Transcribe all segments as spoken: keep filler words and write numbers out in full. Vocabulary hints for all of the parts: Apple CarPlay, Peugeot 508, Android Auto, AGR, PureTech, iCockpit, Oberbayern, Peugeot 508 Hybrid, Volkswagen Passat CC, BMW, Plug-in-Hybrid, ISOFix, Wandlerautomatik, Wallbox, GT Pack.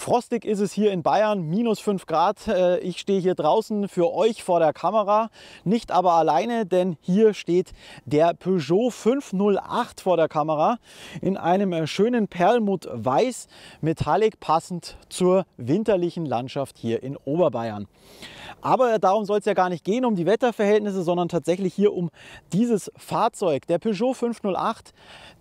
Frostig ist es hier in Bayern, minus fünf Grad. Ich stehe hier draußen für euch vor der Kamera, nicht aber alleine, denn hier steht der Peugeot fünf null acht vor der Kamera in einem schönen Perlmutt-Weiß, metallic, passend zur winterlichen Landschaft hier in Oberbayern. Aber darum soll es ja gar nicht gehen, um die Wetterverhältnisse, sondern tatsächlich hier um dieses Fahrzeug. Der Peugeot fünf null acht,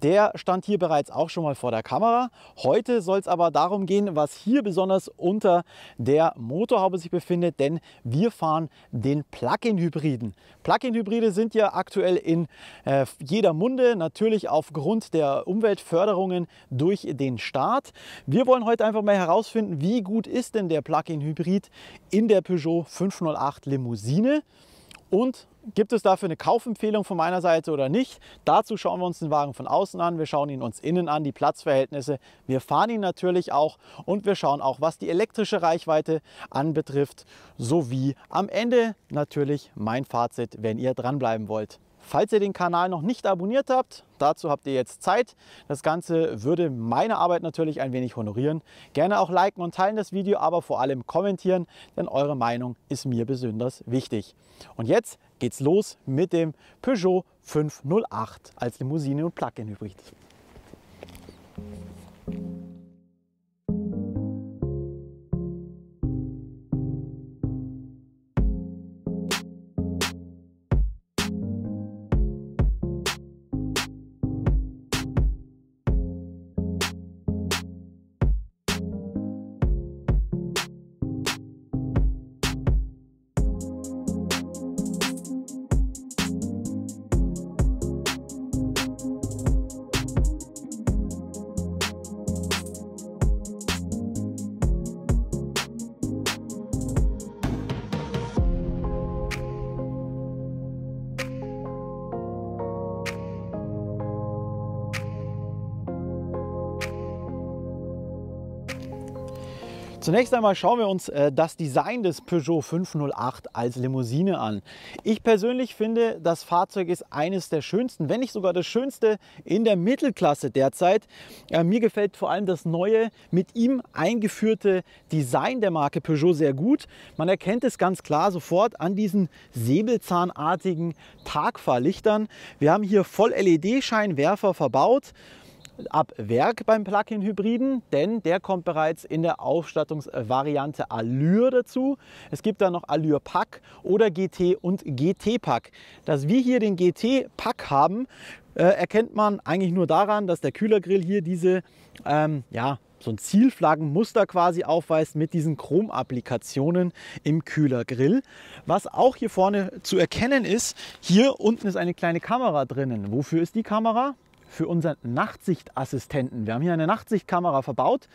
der stand hier bereits auch schon mal vor der Kamera. Heute soll es aber darum gehen, was hier besonders unter der Motorhaube sich befindet, denn wir fahren den Plug-in-Hybriden. Plug-in-Hybride sind ja aktuell in äh, jeder Munde, natürlich aufgrund der Umweltförderungen durch den Staat. Wir wollen heute einfach mal herausfinden, wie gut ist denn der Plug-in-Hybrid in der Peugeot fünf null acht Limousine und gibt es dafür eine Kaufempfehlung von meiner Seite oder nicht? Dazu schauen wir uns den Wagen von außen an, wir schauen ihn uns innen an, die Platzverhältnisse, wir fahren ihn natürlich auch und wir schauen auch, was die elektrische Reichweite anbetrifft, sowie am Ende natürlich mein Fazit, wenn ihr dranbleiben wollt. Falls ihr den Kanal noch nicht abonniert habt, dazu habt ihr jetzt Zeit. Das Ganze würde meine Arbeit natürlich ein wenig honorieren. Gerne auch liken und teilen das Video, aber vor allem kommentieren, denn eure Meinung ist mir besonders wichtig. Und jetzt geht's los mit dem Peugeot fünf null acht als Limousine und Plug-in-Hybrid. Zunächst einmal schauen wir uns äh, das Design des Peugeot fünf null acht als Limousine an. Ich persönlich finde, das Fahrzeug ist eines der schönsten, wenn nicht sogar das schönste in der Mittelklasse derzeit. Äh, mir gefällt vor allem das neue, mit ihm eingeführte Design der Marke Peugeot sehr gut. Man erkennt es ganz klar sofort an diesen säbelzahnartigen Tagfahrlichtern. Wir haben hier Voll-L E D-Scheinwerfer verbaut. Ab Werk beim Plug-in-Hybriden, denn der kommt bereits in der Ausstattungsvariante Allure dazu. Es gibt dann noch Allure Pack oder G T und G T Pack. Dass wir hier den G T Pack haben, äh, erkennt man eigentlich nur daran, dass der Kühlergrill hier diese, ähm, ja, so ein Zielflaggenmuster quasi aufweist mit diesen Chromapplikationen im Kühlergrill. Was auch hier vorne zu erkennen ist, hier unten ist eine kleine Kamera drinnen. Wofür ist die Kamera? Für unseren Nachtsichtassistenten. Wir haben hier eine Nachtsichtkamera verbaut,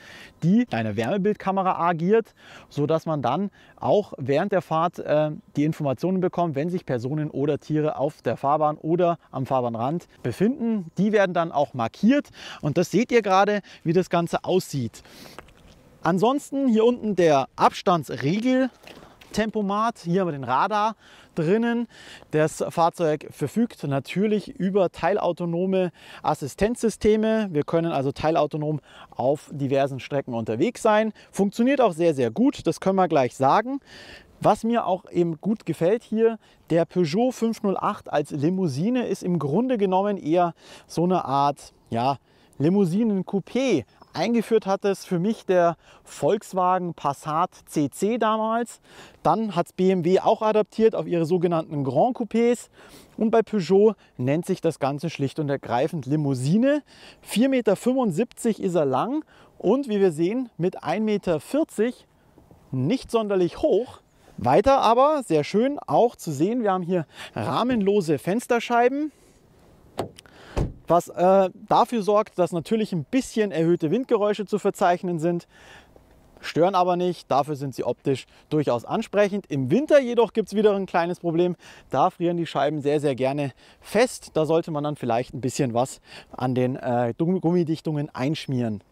die eine Wärmebildkamera agiert, sodass man dann auch während der Fahrt äh, die Informationen bekommt, wenn sich Personen oder Tiere auf der Fahrbahn oder am Fahrbahnrand befinden. Die werden dann auch markiert und das seht ihr gerade, wie das Ganze aussieht. Ansonsten hier unten der Abstandsregel. Tempomat, hier haben wir den Radar drinnen. Das Fahrzeug verfügt natürlich über teilautonome Assistenzsysteme. Wir können also teilautonom auf diversen Strecken unterwegs sein. Funktioniert auch sehr, sehr gut, das können wir gleich sagen. Was mir auch eben gut gefällt hier, der Peugeot fünf null acht als Limousine ist im Grunde genommen eher so eine Art, ja, Limousinen-Coupé. Eingeführt hat es für mich der Volkswagen Passat C C damals. Dann hat es B M W auch adaptiert auf ihre sogenannten Grand Coupés. Und bei Peugeot nennt sich das Ganze schlicht und ergreifend Limousine. vier Meter fünfundsiebzig ist er lang und wie wir sehen mit ein Meter vierzig nicht sonderlich hoch. Weiter aber sehr schön auch zu sehen, wir haben hier rahmenlose Fensterscheiben. Was äh, dafür sorgt, dass natürlich ein bisschen erhöhte Windgeräusche zu verzeichnen sind, stören aber nicht, dafür sind sie optisch durchaus ansprechend. Im Winter jedoch gibt es wieder ein kleines Problem, da frieren die Scheiben sehr, sehr gerne fest. Da sollte man dann vielleicht ein bisschen was an den äh, Gummidichtungen einschmieren.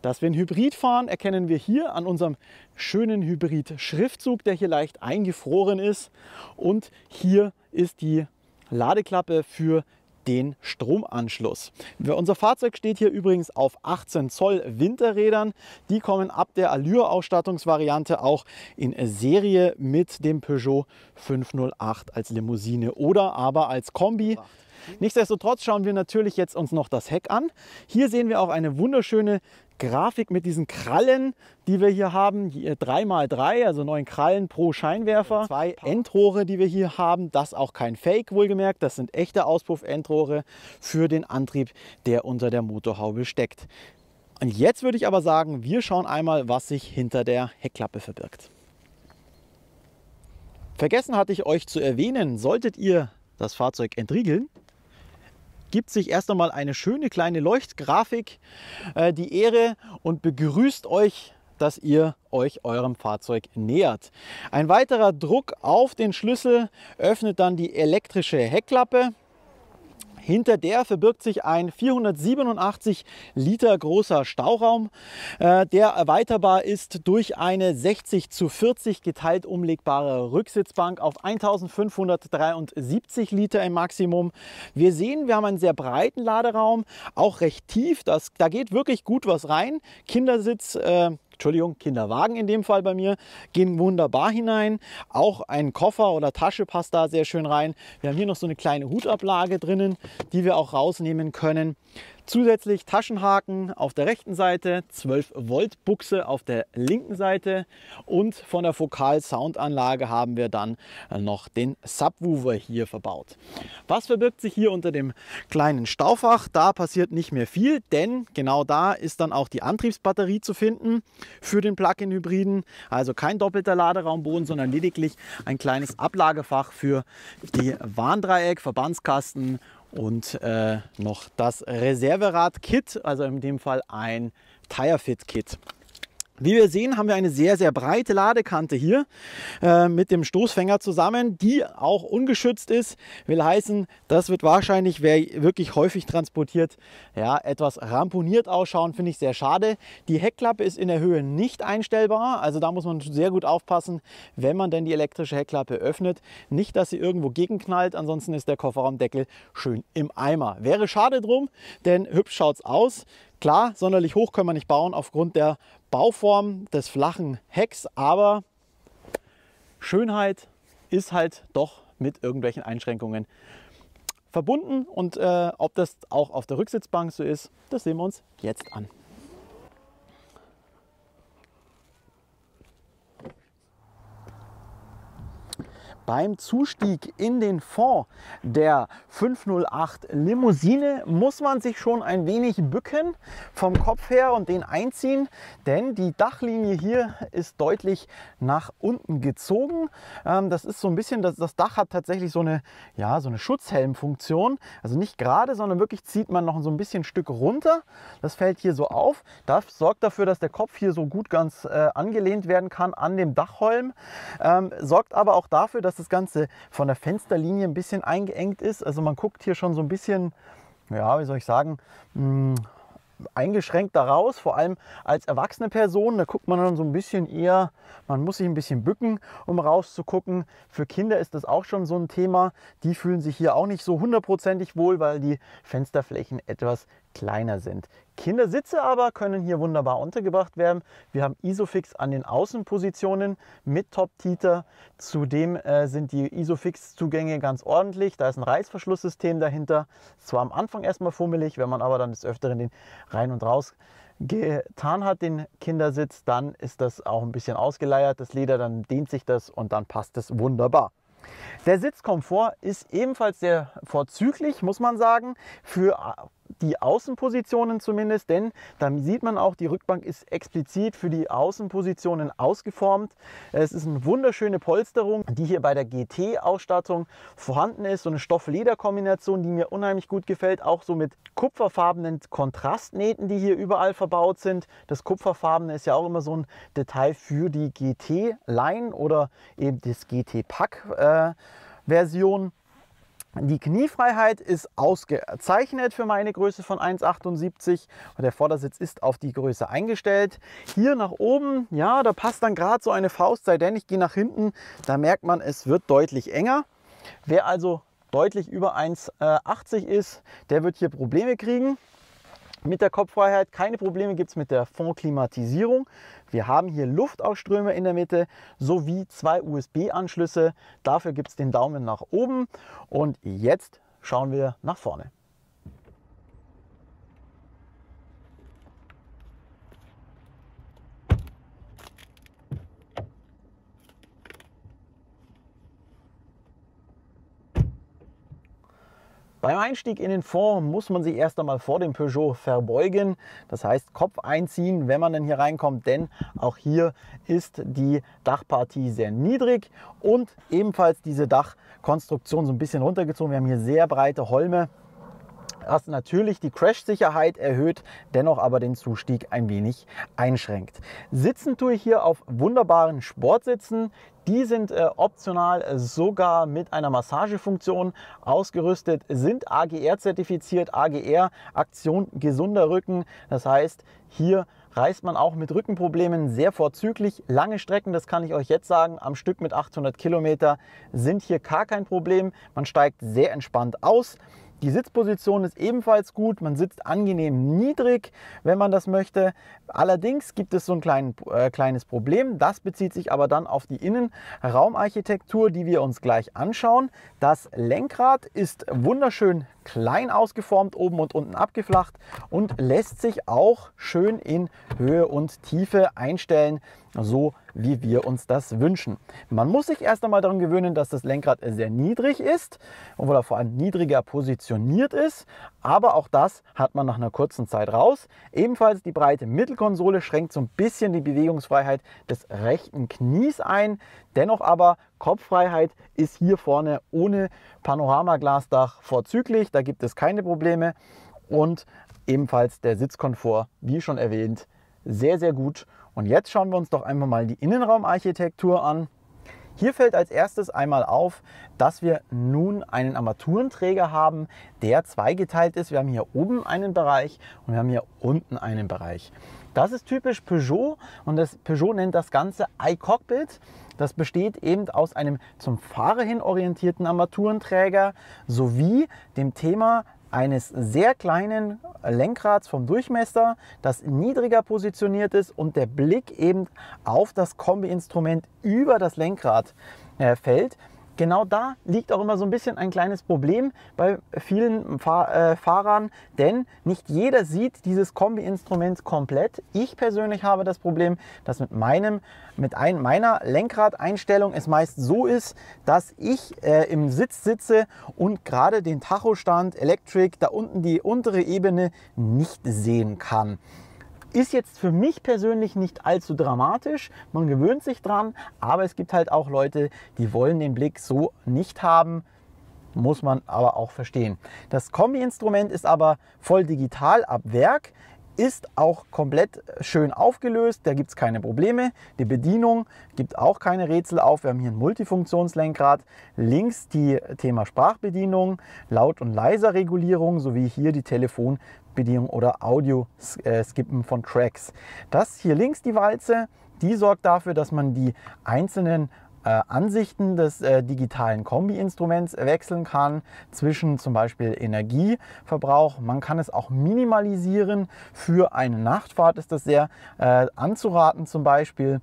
Dass wir einen Hybrid fahren, erkennen wir hier an unserem schönen Hybrid-Schriftzug, der hier leicht eingefroren ist. Und hier ist die Ladeklappe für den Stromanschluss. Unser Fahrzeug steht hier übrigens auf achtzehn Zoll Winterrädern. Die kommen ab der Allure-Ausstattungsvariante auch in Serie mit dem Peugeot fünf null acht als Limousine oder aber als Kombi. Nichtsdestotrotz schauen wir natürlich jetzt uns noch das Heck an. Hier sehen wir auch eine wunderschöne Grafik mit diesen Krallen, die wir hier haben. Hier drei mal drei, also neun Krallen pro Scheinwerfer. Zwei Endrohre, die wir hier haben. Das auch kein Fake, wohlgemerkt. Das sind echte Auspuff-Endrohre für den Antrieb, der unter der Motorhaube steckt. Und jetzt würde ich aber sagen, wir schauen einmal, was sich hinter der Heckklappe verbirgt. Vergessen hatte ich euch zu erwähnen, solltet ihr das Fahrzeug entriegeln, gibt sich erst einmal eine schöne kleine Leuchtgrafik äh, die Ehre und begrüßt euch, dass ihr euch eurem Fahrzeug nähert. Ein weiterer Druck auf den Schlüssel öffnet dann die elektrische Heckklappe. Hinter der verbirgt sich ein vierhundertsiebenundachtzig Liter großer Stauraum, äh, der erweiterbar ist durch eine sechzig zu vierzig geteilt umlegbare Rücksitzbank auf eintausendfünfhundertdreiundsiebzig Liter im Maximum. Wir sehen, wir haben einen sehr breiten Laderaum, auch recht tief, das, da geht wirklich gut was rein. Kindersitz, äh, Entschuldigung, Kinderwagen in dem Fall bei mir, gehen wunderbar hinein. Auch ein Koffer oder Tasche passt da sehr schön rein. Wir haben hier noch so eine kleine Hutablage drinnen, die wir auch rausnehmen können. Zusätzlich Taschenhaken auf der rechten Seite, zwölf Volt Buchse auf der linken Seite und von der Vokal Soundanlage haben wir dann noch den Subwoofer hier verbaut. Was verbirgt sich hier unter dem kleinen Staufach? Da passiert nicht mehr viel, denn genau da ist dann auch die Antriebsbatterie zu finden für den Plug-in-Hybriden. Also kein doppelter Laderaumboden, sondern lediglich ein kleines Ablagefach für die Warndreieck, Verbandskasten und äh, noch das Reserverad-Kit, also in dem Fall ein Tire-Fit-Kit. Wie wir sehen, haben wir eine sehr, sehr breite Ladekante hier äh, mit dem Stoßfänger zusammen, die auch ungeschützt ist. Will heißen, das wird wahrscheinlich, wer wirklich häufig transportiert, ja, etwas ramponiert ausschauen, finde ich sehr schade. Die Heckklappe ist in der Höhe nicht einstellbar, also da muss man sehr gut aufpassen, wenn man denn die elektrische Heckklappe öffnet. Nicht, dass sie irgendwo gegenknallt, ansonsten ist der Kofferraumdeckel schön im Eimer. Wäre schade drum, denn hübsch schaut es aus. Klar, sonderlich hoch können wir nicht bauen aufgrund der Bauform des flachen Hecks, aber Schönheit ist halt doch mit irgendwelchen Einschränkungen verbunden. Und äh, ob das auch auf der Rücksitzbank so ist, das sehen wir uns jetzt an. Beim Zustieg in den Fond der fünf null acht Limousine muss man sich schon ein wenig bücken vom Kopf her und den einziehen, denn die Dachlinie hier ist deutlich nach unten gezogen. Das ist so ein bisschen, das, das Dach hat tatsächlich so eine, ja, so eine Schutzhelmfunktion, also nicht gerade, sondern wirklich zieht man noch so ein bisschen Stück runter. Das fällt hier so auf. Das sorgt dafür, dass der Kopf hier so gut ganz äh, angelehnt werden kann an dem Dachholm, ähm, sorgt aber auch dafür, dass das Ganze von der Fensterlinie ein bisschen eingeengt ist. Also man guckt hier schon so ein bisschen, ja, wie soll ich sagen, mh, eingeschränkt daraus. Vor allem als erwachsene Person, da guckt man dann so ein bisschen eher, man muss sich ein bisschen bücken, um rauszugucken. Für Kinder ist das auch schon so ein Thema. Die fühlen sich hier auch nicht so hundertprozentig wohl, weil die Fensterflächen etwas kleiner sind. Kindersitze aber können hier wunderbar untergebracht werden. Wir haben ISOFix an den Außenpositionen mit Top-Titer. Zudem äh, sind die ISOFix-Zugänge ganz ordentlich. Da ist ein Reißverschlusssystem dahinter. Es war am Anfang erstmal fummelig, wenn man aber dann des Öfteren den rein und raus getan hat, den Kindersitz, dann ist das auch ein bisschen ausgeleiert. Das Leder, dann dehnt sich das und dann passt es wunderbar. Der Sitzkomfort ist ebenfalls sehr vorzüglich, muss man sagen, für die Außenpositionen zumindest, denn dann sieht man auch, die Rückbank ist explizit für die Außenpositionen ausgeformt. Es ist eine wunderschöne Polsterung, die hier bei der G T-Ausstattung vorhanden ist. So eine Stoff-Leder-Kombination, die mir unheimlich gut gefällt, auch so mit kupferfarbenen Kontrastnähten, die hier überall verbaut sind. Das Kupferfarbene ist ja auch immer so ein Detail für die G T-Line oder eben das G T-Pack-Version. Die Kniefreiheit ist ausgezeichnet für meine Größe von eins Komma achtundsiebzig und der Vordersitz ist auf die Größe eingestellt. Hier nach oben, ja, da passt dann gerade so eine Faust, sei denn ich gehe nach hinten, da merkt man, es wird deutlich enger. Wer also deutlich über eins Komma achtzig ist, der wird hier Probleme kriegen. Mit der Kopffreiheit keine Probleme gibt es mit der Fondklimatisierung. Wir haben hier Luftausströme in der Mitte sowie zwei U S B-Anschlüsse. Dafür gibt es den Daumen nach oben. Und jetzt schauen wir nach vorne. Beim Einstieg in den Fond muss man sich erst einmal vor dem Peugeot verbeugen, das heißt Kopf einziehen, wenn man denn hier reinkommt, denn auch hier ist die Dachpartie sehr niedrig und ebenfalls diese Dachkonstruktion so ein bisschen runtergezogen. Wir haben hier sehr breite Holme, was natürlich die Crash-Sicherheit erhöht, dennoch aber den Zustieg ein wenig einschränkt. Sitzen tue ich hier auf wunderbaren Sportsitzen. Die sind äh, optional äh, sogar mit einer Massagefunktion ausgerüstet, sind A G R zertifiziert, A G R, Aktion gesunder Rücken. Das heißt, hier reist man auch mit Rückenproblemen sehr vorzüglich. Lange Strecken, das kann ich euch jetzt sagen, am Stück mit achthundert Kilometer sind hier gar kein Problem. Man steigt sehr entspannt aus. Die Sitzposition ist ebenfalls gut, man sitzt angenehm niedrig, wenn man das möchte. Allerdings gibt es so ein klein, äh, kleines Problem, das bezieht sich aber dann auf die Innenraumarchitektur, die wir uns gleich anschauen. Das Lenkrad ist wunderschön klein ausgeformt, oben und unten abgeflacht und lässt sich auch schön in Höhe und Tiefe einstellen, so wie wir uns das wünschen. Man muss sich erst einmal daran gewöhnen, dass das Lenkrad sehr niedrig ist oder vor allem niedriger positioniert ist, aber auch das hat man nach einer kurzen Zeit raus. Ebenfalls die breite Mittelkonsole schränkt so ein bisschen die Bewegungsfreiheit des rechten Knies ein, dennoch aber Kopffreiheit ist hier vorne ohne Panoramaglasdach vorzüglich, da gibt es keine Probleme und ebenfalls der Sitzkomfort, wie schon erwähnt, sehr, sehr gut. Und jetzt schauen wir uns doch einmal mal die Innenraumarchitektur an. Hier fällt als erstes einmal auf, dass wir nun einen Armaturenträger haben, der zweigeteilt ist. Wir haben hier oben einen Bereich und wir haben hier unten einen Bereich. Das ist typisch Peugeot und das Peugeot nennt das Ganze iCockpit. Das besteht eben aus einem zum Fahrer hin orientierten Armaturenträger sowie dem Thema eines sehr kleinen Lenkrads vom Durchmesser, das niedriger positioniert ist und der Blick eben auf das Kombi-Instrument über das Lenkrad äh, fällt. Genau da liegt auch immer so ein bisschen ein kleines Problem bei vielen Fahr äh, Fahrern, denn nicht jeder sieht dieses Kombi-Instrument komplett. Ich persönlich habe das Problem, dass mit, meinem, mit ein, meiner Lenkradeinstellung es meist so ist, dass ich äh, im Sitz sitze und gerade den Tachostand, Electric, da unten die untere Ebene nicht sehen kann. Ist jetzt für mich persönlich nicht allzu dramatisch, man gewöhnt sich dran, aber es gibt halt auch Leute, die wollen den Blick so nicht haben, muss man aber auch verstehen. Das Kombi-Instrument ist aber voll digital ab Werk, ist auch komplett schön aufgelöst, da gibt es keine Probleme. Die Bedienung gibt auch keine Rätsel auf. Wir haben hier ein Multifunktionslenkrad, links die Thema Sprachbedienung, Laut- und Leiser-Regulierung sowie hier die Telefonbedienung oder Audio-Skippen von Tracks. Das hier links die Walze, die sorgt dafür, dass man die einzelnen Äh, Ansichten des äh, digitalen Kombi-Instruments wechseln kann, zwischen zum Beispiel Energieverbrauch. Man kann es auch minimalisieren. Für eine Nachtfahrt ist das sehr äh, anzuraten zum Beispiel.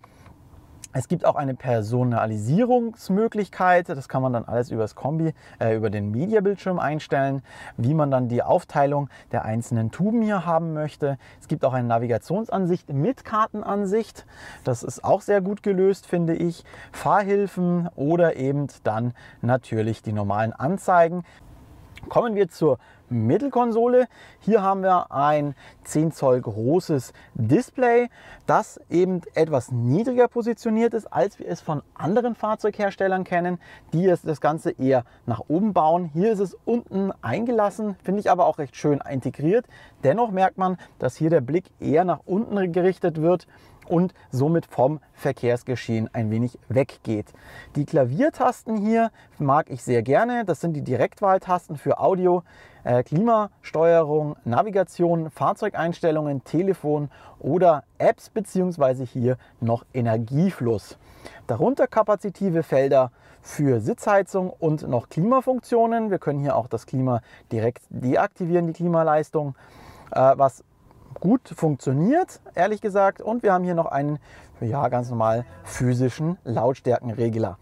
Es gibt auch eine Personalisierungsmöglichkeit, das kann man dann alles über das Kombi, äh, über den Mediabildschirm einstellen, wie man dann die Aufteilung der einzelnen Tuben hier haben möchte. Es gibt auch eine Navigationsansicht mit Kartenansicht, das ist auch sehr gut gelöst, finde ich. Fahrhilfen oder eben dann natürlich die normalen Anzeigen. Kommen wir zur Mittelkonsole. Hier haben wir ein zehn Zoll großes Display, das eben etwas niedriger positioniert ist, als wir es von anderen Fahrzeugherstellern kennen, die das Ganze eher nach oben bauen. Hier ist es unten eingelassen, finde ich aber auch recht schön integriert. Dennoch merkt man, dass hier der Blick eher nach unten gerichtet wird und somit vom Verkehrsgeschehen ein wenig weggeht. Die Klaviertasten hier mag ich sehr gerne. Das sind die Direktwahltasten für Audio, äh, Klimasteuerung, Navigation, Fahrzeugeinstellungen, Telefon oder Apps bzw. hier noch Energiefluss. Darunter kapazitive Felder für Sitzheizung und noch Klimafunktionen. Wir können hier auch das Klima direkt deaktivieren, die Klimaleistung, äh, was gut funktioniert, ehrlich gesagt. Und wir haben hier noch einen ja, ganz normal physischen Lautstärkenregler.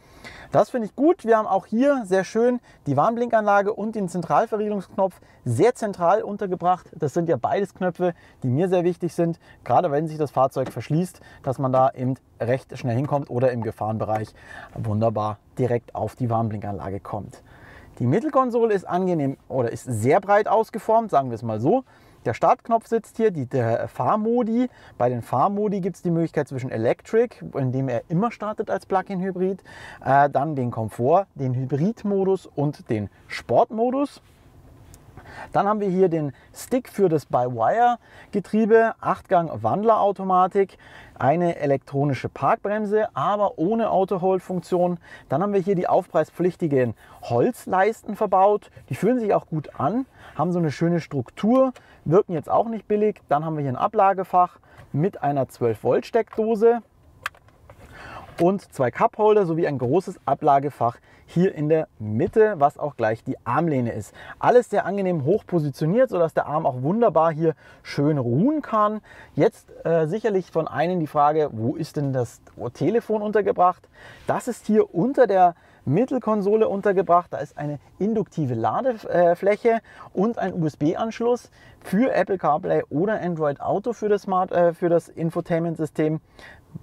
Das finde ich gut. Wir haben auch hier sehr schön die Warnblinkanlage und den Zentralverriegelungsknopf sehr zentral untergebracht. Das sind ja beides Knöpfe, die mir sehr wichtig sind, gerade wenn sich das Fahrzeug verschließt, dass man da eben recht schnell hinkommt oder im Gefahrenbereich wunderbar direkt auf die Warnblinkanlage kommt. Die Mittelkonsole ist angenehm oder ist sehr breit ausgeformt, sagen wir es mal so. Der Startknopf sitzt hier, die der Fahrmodi. Bei den Fahrmodi gibt es die Möglichkeit zwischen Electric, indem er immer startet als Plug-in-Hybrid, äh, dann den Komfort, den Hybridmodus und den Sportmodus. Dann haben wir hier den Stick für das By-Wire-Getriebe, acht Gang Wandlerautomatik, eine elektronische Parkbremse, aber ohne Auto-Hold-Funktion. Dann haben wir hier die aufpreispflichtigen Holzleisten verbaut. Die fühlen sich auch gut an, haben so eine schöne Struktur, wirken jetzt auch nicht billig. Dann haben wir hier ein Ablagefach mit einer zwölf Volt Steckdose und zwei Cupholder sowie ein großes Ablagefach hier in der Mitte, was auch gleich die Armlehne ist. Alles sehr angenehm hoch positioniert, sodass der Arm auch wunderbar hier schön ruhen kann. Jetzt äh, sicherlich von einem die Frage, wo ist denn das Telefon untergebracht? Das ist hier unter der Mittelkonsole untergebracht. Da ist eine induktive Ladefläche und ein U S B-Anschluss für Apple CarPlay oder Android Auto für das, Smart, äh, für das Infotainment-System.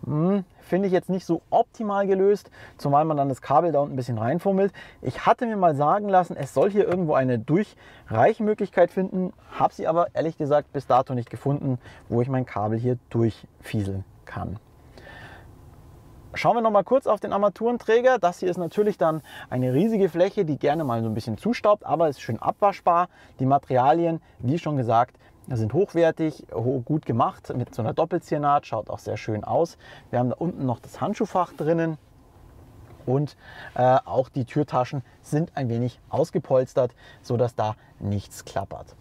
Hm, finde ich jetzt nicht so optimal gelöst, zumal man dann das Kabel da unten ein bisschen reinfummelt. Ich hatte mir mal sagen lassen, es soll hier irgendwo eine Durchreichmöglichkeit finden, habe sie aber ehrlich gesagt bis dato nicht gefunden, wo ich mein Kabel hier durchfieseln kann. Schauen wir noch mal kurz auf den Armaturenträger. Das hier ist natürlich dann eine riesige Fläche, die gerne mal so ein bisschen zustaubt, aber ist schön abwaschbar. Die Materialien, wie schon gesagt, sind hochwertig, gut gemacht mit so einer Doppelziernaht, schaut auch sehr schön aus. Wir haben da unten noch das Handschuhfach drinnen und äh, auch die Türtaschen sind ein wenig ausgepolstert, sodass da nichts klappert.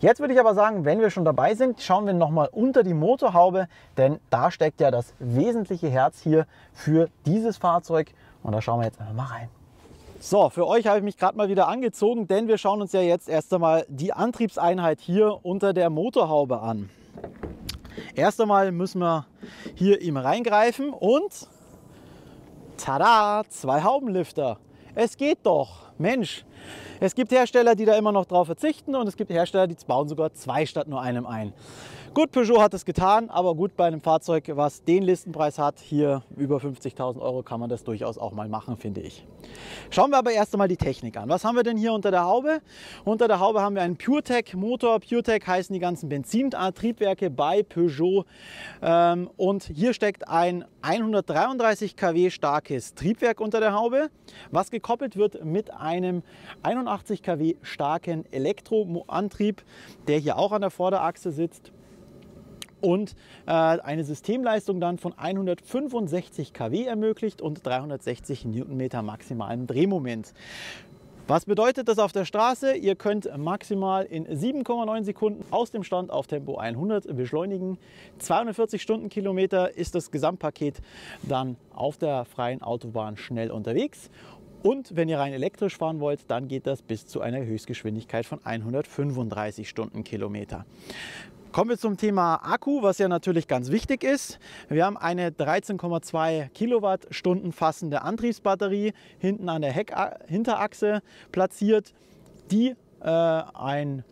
Jetzt würde ich aber sagen, wenn wir schon dabei sind, schauen wir nochmal unter die Motorhaube, denn da steckt ja das wesentliche Herz hier für dieses Fahrzeug und da schauen wir jetzt einfach mal rein. So, für euch habe ich mich gerade mal wieder angezogen, denn wir schauen uns ja jetzt erst einmal die Antriebseinheit hier unter der Motorhaube an. Erst einmal müssen wir hier ihm reingreifen und tada, zwei Haubenlifter. Es geht doch, Mensch. Es gibt Hersteller, die da immer noch drauf verzichten und es gibt Hersteller, die bauen sogar zwei statt nur einem ein. Gut, Peugeot hat es getan, aber gut, bei einem Fahrzeug, was den Listenpreis hat, hier über fünfzigtausend Euro, kann man das durchaus auch mal machen, finde ich. Schauen wir aber erst einmal die Technik an. Was haben wir denn hier unter der Haube? Unter der Haube haben wir einen PureTech-Motor. PureTech heißen die ganzen Benzin-Triebwerke bei Peugeot. Und hier steckt ein hundertdreiunddreißig Kilowatt starkes Triebwerk unter der Haube, was gekoppelt wird mit einem einundachtzig Kilowatt starken Elektroantrieb, der hier auch an der Vorderachse sitzt. Und äh, eine Systemleistung dann von hundertfünfundsechzig Kilowatt ermöglicht und dreihundertsechzig Newtonmeter maximalem Drehmoment. Was bedeutet das auf der Straße? Ihr könnt maximal in sieben Komma neun Sekunden aus dem Stand auf Tempo hundert beschleunigen. zweihundertvierzig Stundenkilometer ist das Gesamtpaket dann auf der freien Autobahn schnell unterwegs. Und wenn ihr rein elektrisch fahren wollt, dann geht das bis zu einer Höchstgeschwindigkeit von hundertfünfunddreißig Stundenkilometer. Kommen wir zum Thema Akku, was ja natürlich ganz wichtig ist. Wir haben eine dreizehn Komma zwei Kilowattstunden fassende Antriebsbatterie hinten an der Heck Hinterachse platziert, die äh, ein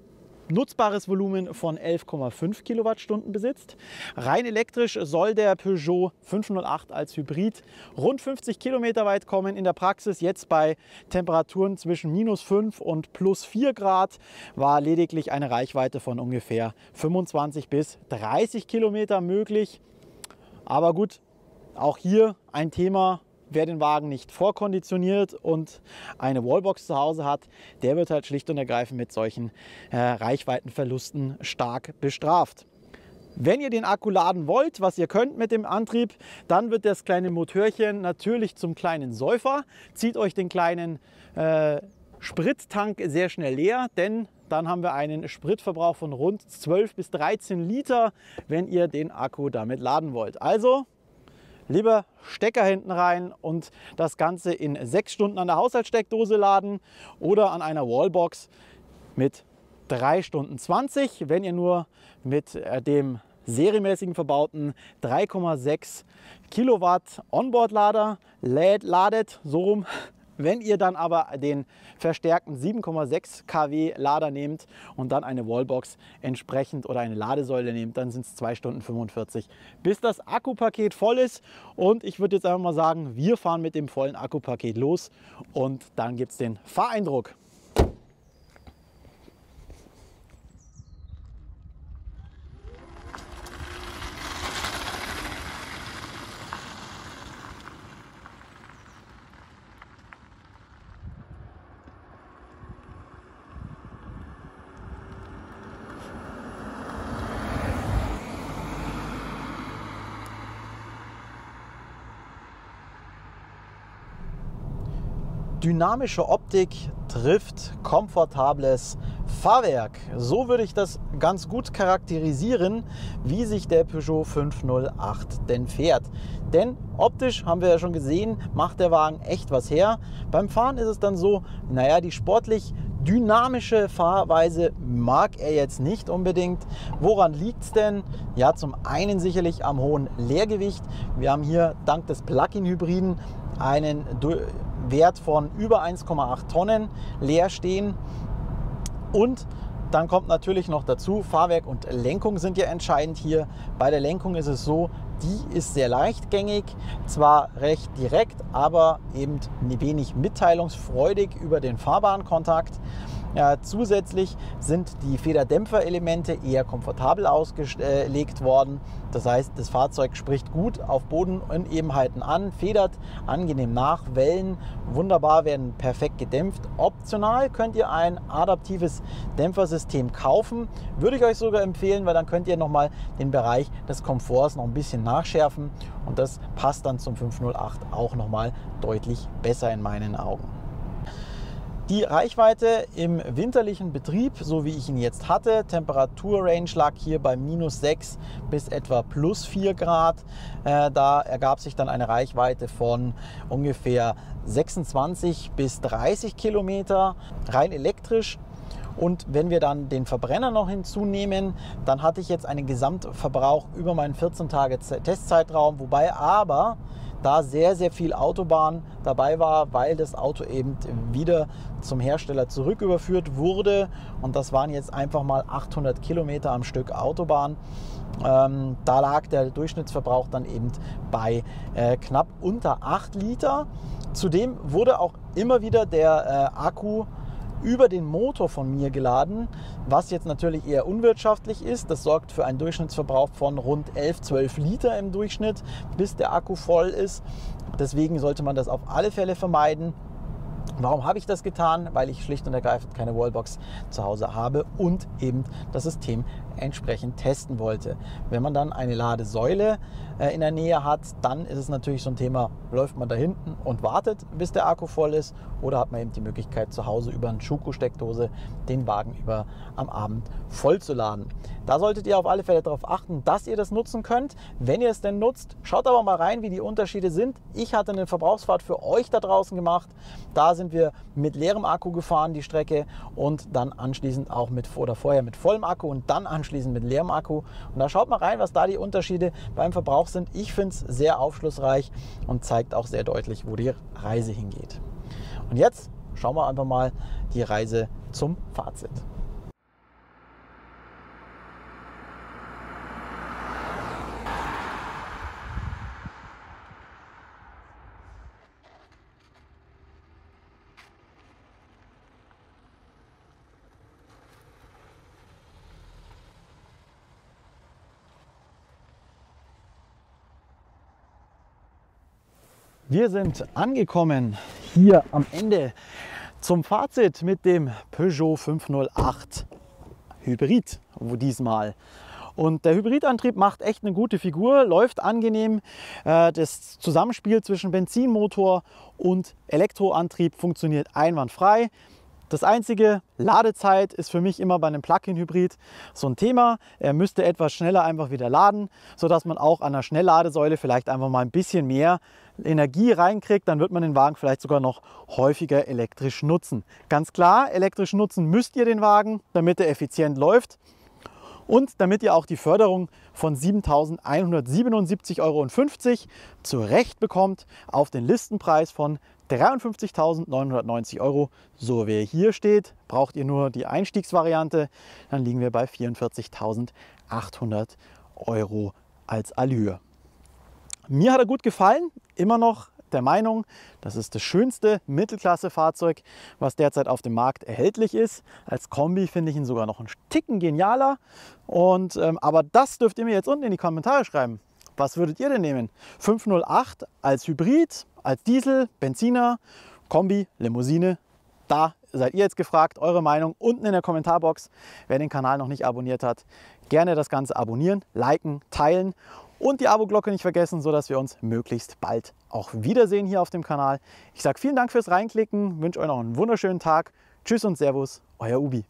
nutzbares Volumen von elf Komma fünf Kilowattstunden besitzt. Rein elektrisch soll der Peugeot fünfhundertacht als Hybrid rund fünfzig Kilometer weit kommen. In der Praxis jetzt bei Temperaturen zwischen minus fünf und plus vier Grad war lediglich eine Reichweite von ungefähr fünfundzwanzig bis dreißig Kilometer möglich. Aber gut, auch hier ein Thema. Wer den Wagen nicht vorkonditioniert und eine Wallbox zu Hause hat, der wird halt schlicht und ergreifend mit solchen äh, Reichweitenverlusten stark bestraft. Wenn ihr den Akku laden wollt, was ihr könnt mit dem Antrieb, dann wird das kleine Motörchen natürlich zum kleinen Säufer. Zieht euch den kleinen äh, Sprittank sehr schnell leer, denn dann haben wir einen Spritverbrauch von rund zwölf bis dreizehn Liter, wenn ihr den Akku damit laden wollt. Also lieber Stecker hinten rein und das Ganze in sechs Stunden an der Haushaltssteckdose laden oder an einer Wallbox mit drei Stunden zwanzig, wenn ihr nur mit dem serienmäßigen verbauten drei Komma sechs Kilowatt Onboard-Lader ladet, so rum. Wenn ihr dann aber den verstärkten sieben Komma sechs Kilowatt Lader nehmt und dann eine Wallbox entsprechend oder eine Ladesäule nehmt, dann sind es zwei Stunden fünfundvierzig, bis das Akkupaket voll ist. Und ich würde jetzt einfach mal sagen, wir fahren mit dem vollen Akkupaket los und dann gibt es den Fahreindruck. Dynamische Optik trifft komfortables Fahrwerk. So würde ich das ganz gut charakterisieren, wie sich der Peugeot fünf null acht denn fährt. Denn optisch, haben wir ja schon gesehen, macht der Wagen echt was her. Beim Fahren ist es dann so, naja, die sportlich dynamische Fahrweise mag er jetzt nicht unbedingt. Woran liegt es denn? Ja, zum einen sicherlich am hohen Leergewicht. Wir haben hier dank des Plug-in-Hybriden einen Wert von über eins Komma acht Tonnen leer stehen. Und dann kommt natürlich noch dazu, Fahrwerk und Lenkung sind ja entscheidend hier. Bei der Lenkung ist es so, die ist sehr leichtgängig, zwar recht direkt, aber eben wenig mitteilungsfreudig über den Fahrbahnkontakt. Ja, zusätzlich sind die Federdämpferelemente eher komfortabel ausgelegt worden. Das heißt, das Fahrzeug spricht gut auf Bodenunebenheiten an, federt angenehm nach, Wellen wunderbar werden perfekt gedämpft. Optional könnt ihr ein adaptives Dämpfersystem kaufen. Würde ich euch sogar empfehlen, weil dann könnt ihr nochmal den Bereich des Komforts noch ein bisschen nachschärfen. Und das passt dann zum fünf null acht auch nochmal deutlich besser in meinen Augen. Die Reichweite im winterlichen Betrieb, so wie ich ihn jetzt hatte, Temperaturrange lag hier bei minus sechs bis etwa plus vier Grad. Äh, da ergab sich dann eine Reichweite von ungefähr sechsundzwanzig bis dreißig Kilometer, rein elektrisch. Und wenn wir dann den Verbrenner noch hinzunehmen, dann hatte ich jetzt einen Gesamtverbrauch über meinen vierzehn Tage Testzeitraum, wobei aber da sehr, sehr viel Autobahn dabei war, weil das Auto eben wieder zum Hersteller zurück überführt wurde. Und das waren jetzt einfach mal achthundert Kilometer am Stück Autobahn. Ähm, da lag der Durchschnittsverbrauch dann eben bei äh, knapp unter acht Liter. Zudem wurde auch immer wieder der äh, Akku über den Motor von mir geladen, was jetzt natürlich eher unwirtschaftlich ist. Das sorgt für einen Durchschnittsverbrauch von rund elf, zwölf Liter im Durchschnitt, bis der Akku voll ist. Deswegen sollte man das auf alle Fälle vermeiden. Warum habe ich das getan? Weil ich schlicht und ergreifend keine Wallbox zu Hause habe und eben das System entsprechend testen wollte. Wenn man dann eine Ladesäule in der Nähe hat, dann ist es natürlich so ein Thema, läuft man da hinten und wartet, bis der Akku voll ist, oder hat man eben die Möglichkeit, zu Hause über eine Schuko-Steckdose den Wagen über am Abend voll zu laden. Da solltet ihr auf alle Fälle darauf achten, dass ihr das nutzen könnt, wenn ihr es denn nutzt. Schaut aber mal rein, wie die Unterschiede sind. Ich hatte eine Verbrauchsfahrt für euch da draußen gemacht. Da sind wir mit leerem Akku gefahren, die Strecke, und dann anschließend auch mit, oder vorher mit vollem Akku und dann anschließend mit leerem Akku, und da schaut mal rein, was da die Unterschiede beim Verbrauch sind. Ich finde es sehr aufschlussreich und zeigt auch sehr deutlich, wo die Reise hingeht. Und jetzt schauen wir einfach mal die Reise zum Fazit. Wir sind angekommen hier am Ende zum Fazit mit dem Peugeot fünf null acht Hybrid, wo diesmal. Und der Hybridantrieb macht echt eine gute Figur, läuft angenehm. Das Zusammenspiel zwischen Benzinmotor und Elektroantrieb funktioniert einwandfrei. Das einzige, Ladezeit ist für mich immer bei einem Plug-in-Hybrid so ein Thema. Er müsste etwas schneller einfach wieder laden, sodass man auch an der Schnellladesäule vielleicht einfach mal ein bisschen mehr Energie reinkriegt. Dann wird man den Wagen vielleicht sogar noch häufiger elektrisch nutzen. Ganz klar, elektrisch nutzen müsst ihr den Wagen, damit er effizient läuft. Und damit ihr auch die Förderung von siebentausendeinhundertsiebenundsiebzig Euro zu Recht bekommt auf den Listenpreis von dreiundfünfzigtausendneunhundertneunzig Euro. So wie er hier steht, braucht ihr nur die Einstiegsvariante, dann liegen wir bei vierundvierzigtausendachthundert Euro als Allure. Mir hat er gut gefallen, immer noch der Meinung, das ist das schönste Mittelklasse-Fahrzeug, was derzeit auf dem Markt erhältlich ist. Als Kombi finde ich ihn sogar noch einen Ticken genialer. Und, ähm, aber das dürft ihr mir jetzt unten in die Kommentare schreiben. Was würdet ihr denn nehmen? fünf null acht als Hybrid, als Diesel, Benziner, Kombi, Limousine? Da seid ihr jetzt gefragt, eure Meinung unten in der Kommentarbox. Wer den Kanal noch nicht abonniert hat, gerne das Ganze abonnieren, liken, teilen. Und die Abo-Glocke nicht vergessen, sodass wir uns möglichst bald auch wiedersehen hier auf dem Kanal. Ich sage vielen Dank fürs Reinklicken, wünsche euch noch einen wunderschönen Tag. Tschüss und Servus, euer Ubi.